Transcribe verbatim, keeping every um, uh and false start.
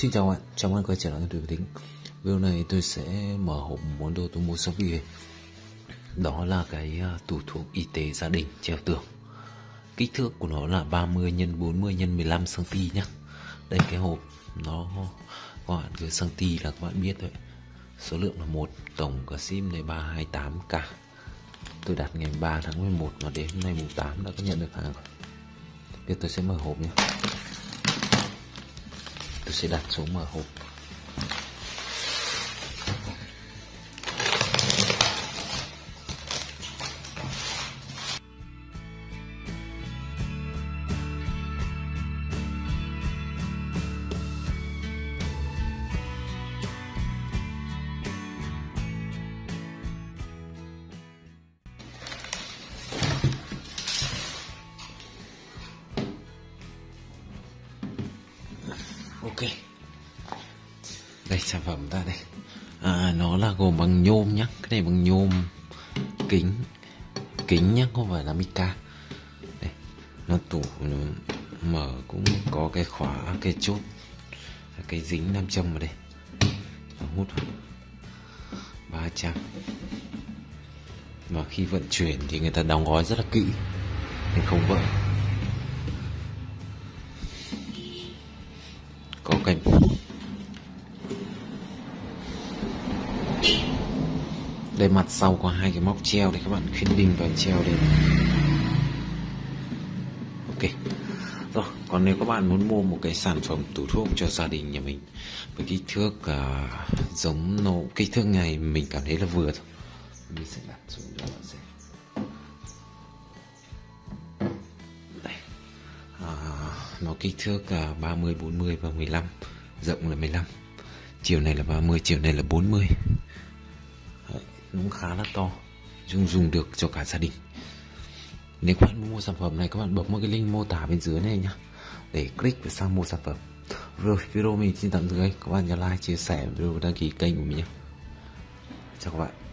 Xin chào bạn, chào mừng quay trở lại Tùy Về Tính. Video này tôi sẽ mở hộp món đồ tôi mua sau video. Đó là cái tủ thuốc y tế gia đình treo tường. Kích thước của nó là ba mươi nhân bốn mươi nhân mười lăm xăng-ti-mét nhé. Đây cái hộp nó các bạn cứ xăng-ti-mét là các bạn biết thôi. Số lượng là một, tổng cả sim này ba trăm hai mươi tám k. Tôi đặt ngày ba tháng mười một và đến hôm nay mùng tám đã có nhận được hàng rồi. Bây giờ tôi sẽ mở hộp nhé. Tôi sẽ đặt xuống mở hộp. Ok, đây sản phẩm ta đây, à, nó là gồm bằng nhôm nhá, cái này bằng nhôm kính kính nhá, không phải là mica. Đây, nó tủ nó mở cũng có cái khóa, cái chốt, cái dính nam châm vào đây, nó hút ba trăm. Và khi vận chuyển thì người ta đóng gói rất là kỹ, nên không vỡ. Có cảnh đây, mặt sau có hai cái móc treo để các bạn khuyên đinh và treo lên. Ok rồi, còn nếu các bạn muốn mua một cái sản phẩm tủ thuốc cho gia đình nhà mình với kích thước uh, giống nó, kích thước này mình cảm thấy là vừa thôi, mình sẽ đặt xuống cho bạn xem. Nó kích thước là ba mươi, bốn mươi và mười lăm, rộng là mười lăm, chiều này là ba mươi, chiều này là bốn mươi. Đấy, nó cũng khá là to, dùng dùng được cho cả gia đình. Nếu các bạn mua sản phẩm này, các bạn bấm vào cái link mô tả bên dưới này nhá, để click và sang mua sản phẩm. Rồi video mình xin tạm dừng, các bạn nhớ like, chia sẻ video, đăng ký kênh của mình nhé. Chào các bạn.